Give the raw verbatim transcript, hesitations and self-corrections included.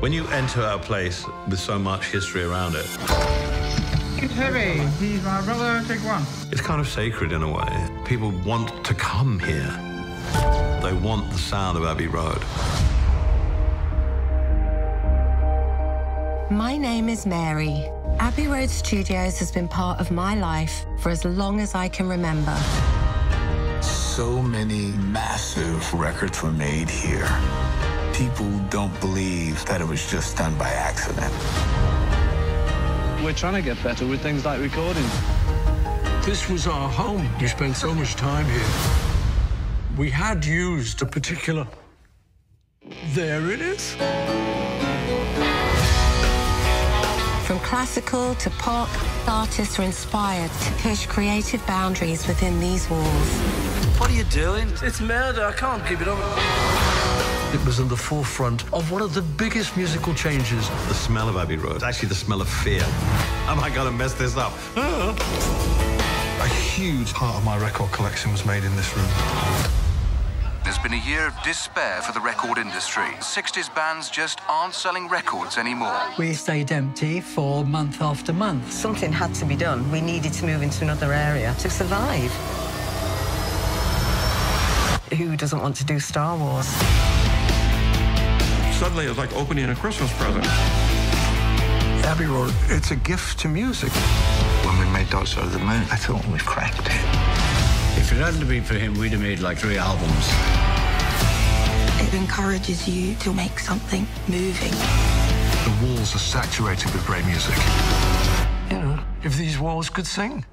When you enter a place with so much history around it... It's heavy. He's my brother. Take one. It's kind of sacred in a way. People want to come here. They want the sound of Abbey Road. My name is Mary. Abbey Road Studios has been part of my life for as long as I can remember. So many massive records were made here. People don't believe that it was just done by accident. We're trying to get better with things like recording. This was our home. You spent so much time here. We had used a particular... There it is. From classical to pop, artists are inspired to push creative boundaries within these walls. What are you doing? It's murder. I can't give it up. It was in the forefront of one of the biggest musical changes. The smell of Abbey Road, actually the smell of fear. Am I going to mess this up? A huge part of my record collection was made in this room. There's been a year of despair for the record industry. sixties bands just aren't selling records anymore. We stayed empty for month after month. Something had to be done. We needed to move into another area to survive. Who doesn't want to do Star Wars? Suddenly, it was like opening a Christmas present. Abbey Road, it's a gift to music. When we made Dark Side of the Moon, I thought we've cracked it. If it hadn't been for him, we'd have made like three albums. It encourages you to make something moving. The walls are saturated with great music. You know, if these walls could sing.